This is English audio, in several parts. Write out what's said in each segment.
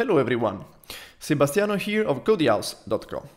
Hello everyone, Sebastiano here of CodyHouse.com.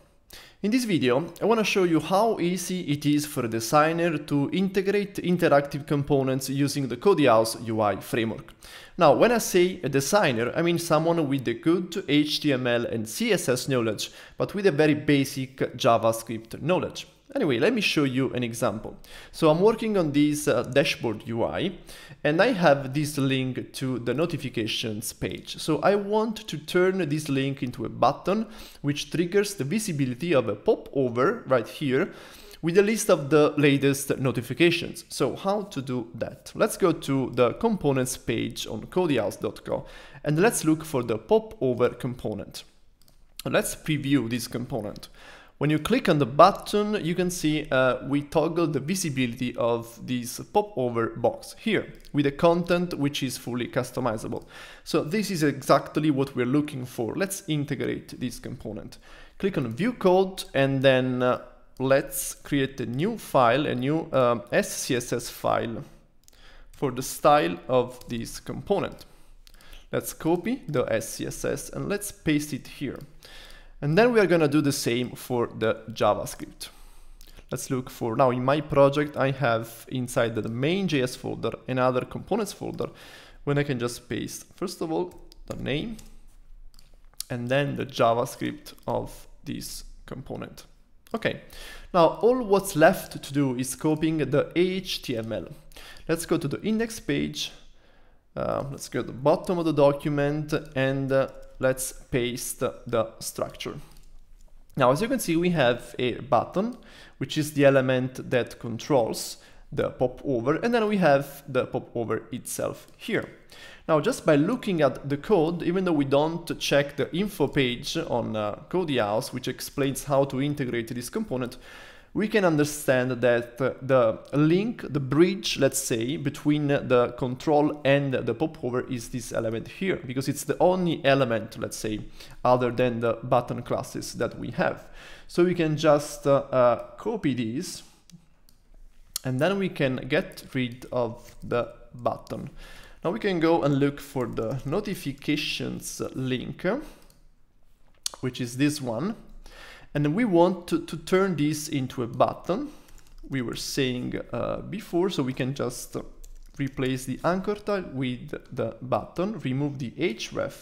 In this video, I want to show you how easy it is for a designer to integrate interactive components using the CodyHouse UI framework. Now, when I say a designer, I mean someone with a good HTML and CSS knowledge, but with a very basic JavaScript knowledge. Anyway, let me show you an example. So I'm working on this dashboard UI and I have this link to the notifications page. So I want to turn this link into a button which triggers the visibility of a popover right here with a list of the latest notifications. So how to do that? Let's go to the components page on CodyHouse.com and let's look for the popover component. Let's preview this component. When you click on the button, you can see we toggle the visibility of this popover box here with a content which is fully customizable. So this is exactly what we're looking for. Let's integrate this component. Click on View Code and then let's create a new file, a new SCSS file for the style of this component. Let's copy the SCSS and let's paste it here. And then we are going to do the same for the JavaScript. Let's look for, now in my project, I have inside the main JS folder another components folder when I can just paste, first of all, the name and then the JavaScript of this component. Okay, now all what's left to do is copying the HTML. Let's go to the index page. Let's go to the bottom of the document and let's paste the structure. Now, as you can see, we have a button, which is the element that controls the popover, and then we have the popover itself here. Now, just by looking at the code, even though we don't check the info page on CodyHouse, which explains how to integrate this component, we can understand that the link, the bridge, let's say, between the control and the popover is this element here, because it's the only element, let's say, other than the button classes that we have. So we can just copy these, and then we can get rid of the button. Now we can go and look for the notifications link, which is this one. And we want to turn this into a button, we were saying before, so we can just replace the anchor tag with the button, remove the href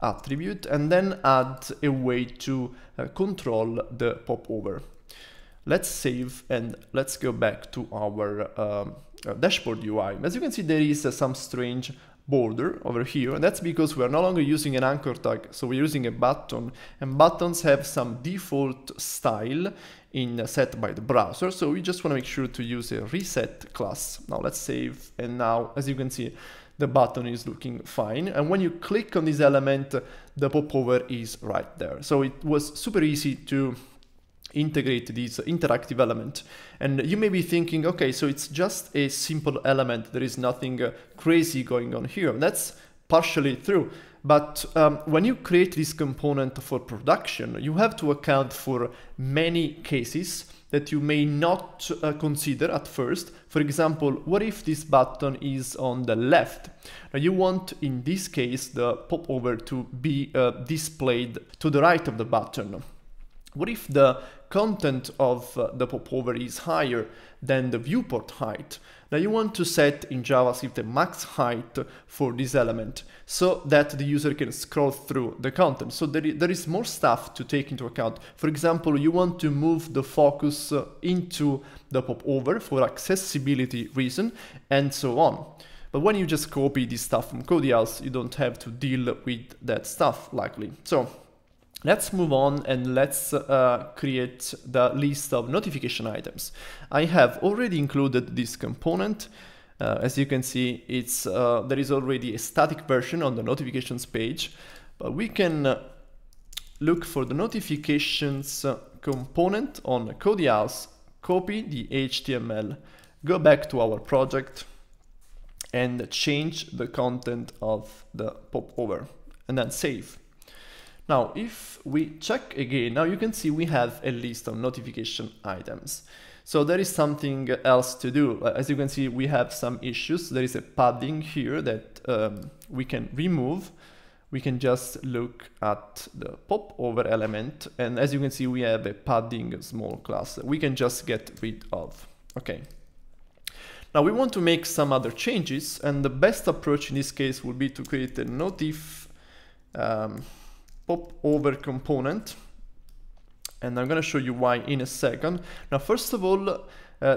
attribute, and then add a way to control the popover. Let's save and let's go back to our dashboard UI. As you can see, there is some strange border over here, and that's because we are no longer using an anchor tag, so we're using a button, and buttons have some default style set by the browser, so we just want to make sure to use a reset class. Now let's save, and now as you can see the button is looking fine, and when you click on this element the popover is right there. So it was super easy to integrate this interactive element. And you may be thinking, okay, so it's just a simple element, there is nothing crazy going on here. That's partially true, but when you create this component for production, you have to account for many cases that you may not consider at first. For example, what if this button is on the left? Now you want, in this case, the popover to be displayed to the right of the button. What if the content of the popover is higher than the viewport height? Now you want to set in JavaScript a max height for this element so that the user can scroll through the content. So there is more stuff to take into account. For example, you want to move the focus into the popover for accessibility reason and so on. But when you just copy this stuff from CodyHouse, you don't have to deal with that stuff likely. So let's move on and let's create the list of notification items. I have already included this component. As you can see, it's there is already a static version on the notifications page, but we can look for the notifications component on CodyHouse, copy the HTML, go back to our project and change the content of the popover and then save. Now, if we check again, now you can see we have a list of notification items. So there is something else to do. As you can see, we have some issues. There is a padding here that we can remove. we can just look at the popover element, and as you can see, we have a padding small class that we can just get rid of. Okay. Now we want to make some other changes, and the best approach in this case would be to create a notif popover component, and I'm going to show you why in a second. Now, first of all,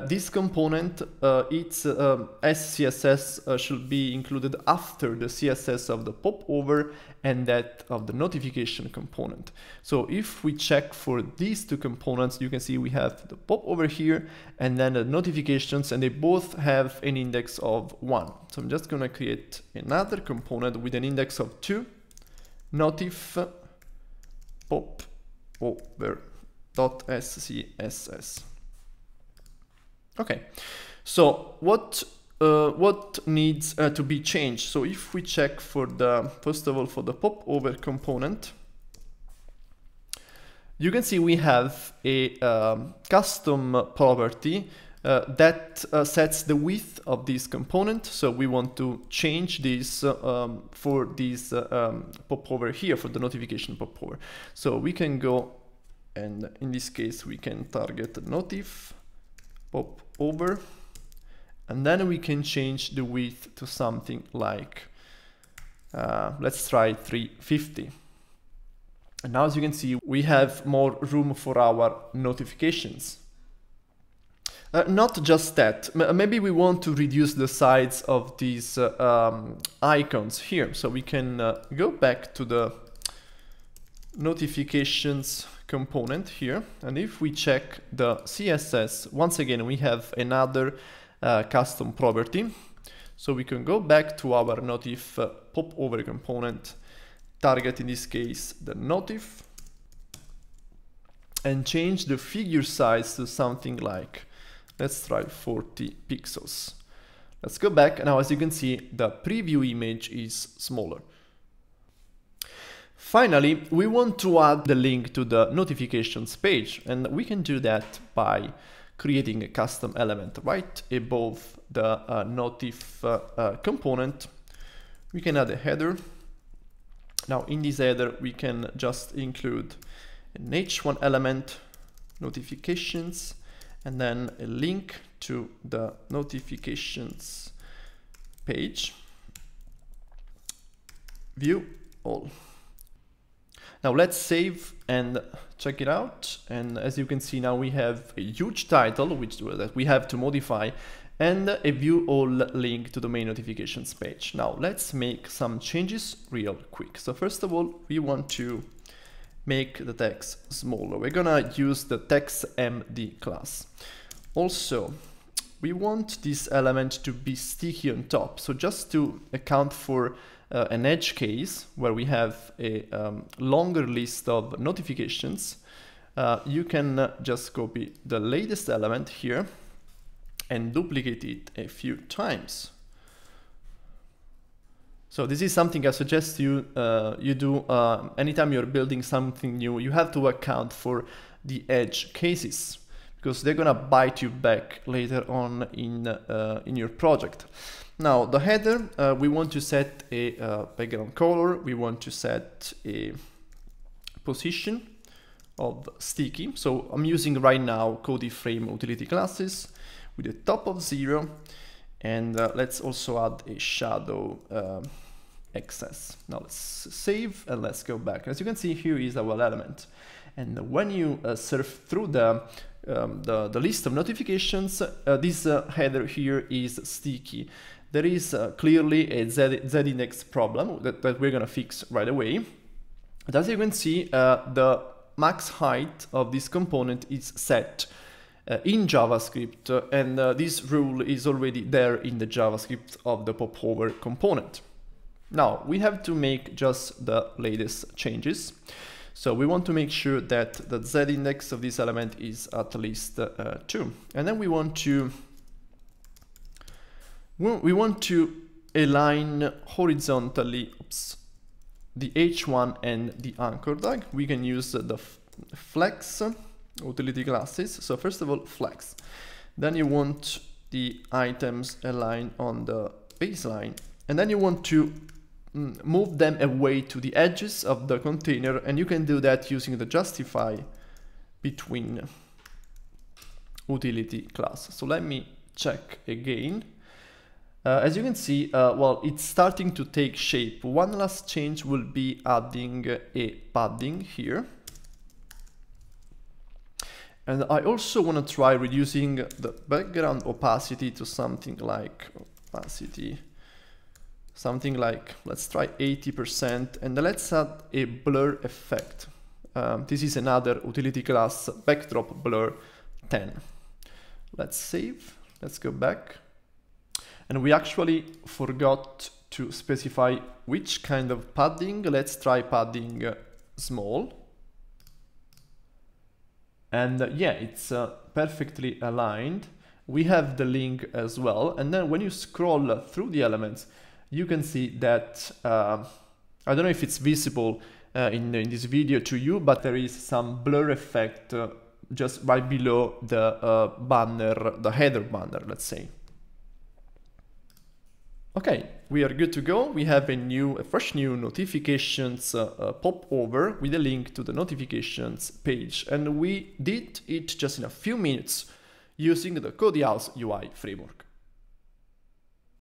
this component, its SCSS should be included after the CSS of the popover and that of the notification component. So if we check for these two components, you can see we have the popover here and then the notifications, and they both have an index of 1. So I'm just going to create another component with an index of 2, notif popover.scss. Okay, so what needs to be changed? So if we check for the, first of all, for the popover component, you can see we have a custom property that sets the width of this component. So we want to change this for this popover here, for the notification popover. So we can go, and in this case we can target notif popover, and then we can change the width to something like, let's try 350. And now, as you can see, we have more room for our notifications. Not just that, maybe we want to reduce the size of these icons here. So we can go back to the notifications component here, and if we check the CSS, once again we have another custom property. So we can go back to our notif popover component, target in this case the notif, and change the figure size to something like, let's try 40 pixels. Let's go back, and now as you can see the preview image is smaller. Finally, we want to add the link to the notifications page, and we can do that by creating a custom element right above the notif component. We can add a header. Now in this header we can just include an h1 element, notifications, and then a link to the notifications page, view all. Now let's save and check it out, and as you can see now we have a huge title which that we have to modify, and a view all link to the main notifications page. Now let's make some changes real quick. So first of all, we want to make the text smaller. We're gonna use the TextMD class. Also, we want this element to be sticky on top, so just to account for an edge case where we have a longer list of notifications, you can just copy the latest element here and duplicate it a few times. So this is something I suggest you do anytime you're building something new. You have to account for the edge cases, because they're gonna bite you back later on in your project. Now the header, we want to set a background color, we want to set a position of sticky. So I'm using right now CodyFrame utility classes with a top of 0, and let's also add a shadow excess. Now let's save and let's go back. As you can see, here is our element, and when you surf through the list of notifications, this header here is sticky. There is clearly a z-index problem that we're gonna fix right away. But as you can see, the max height of this component is set in JavaScript, and this rule is already there in the JavaScript of the popover component. Now we have to make just the latest changes. So we want to make sure that the z-index of this element is at least 2, and then we want to align horizontally the h1 and the anchor tag. We can use the flex utility classes. So first of all, flex. Then you want the items aligned on the baseline, and then you want to move them away to the edges of the container, and you can do that using the justify between utility class. So let me check again. As you can see, well, it's starting to take shape. One last change will be adding a padding here. And I also want to try reducing the background opacity to something like opacity, something like, let's try 80%, and let's add a blur effect. This is another utility class, backdrop blur 10. Let's save, let's go back. And we actually forgot to specify which kind of padding. Let's try padding small. And yeah, it's perfectly aligned. We have the link as well. And then when you scroll through the elements, you can see that, I don't know if it's visible in this video to you, but there is some blur effect just right below the banner, the header banner, let's say. Okay, we are good to go. We have a fresh new notifications popover with a link to the notifications page, and we did it just in a few minutes using the CodyHouse UI framework.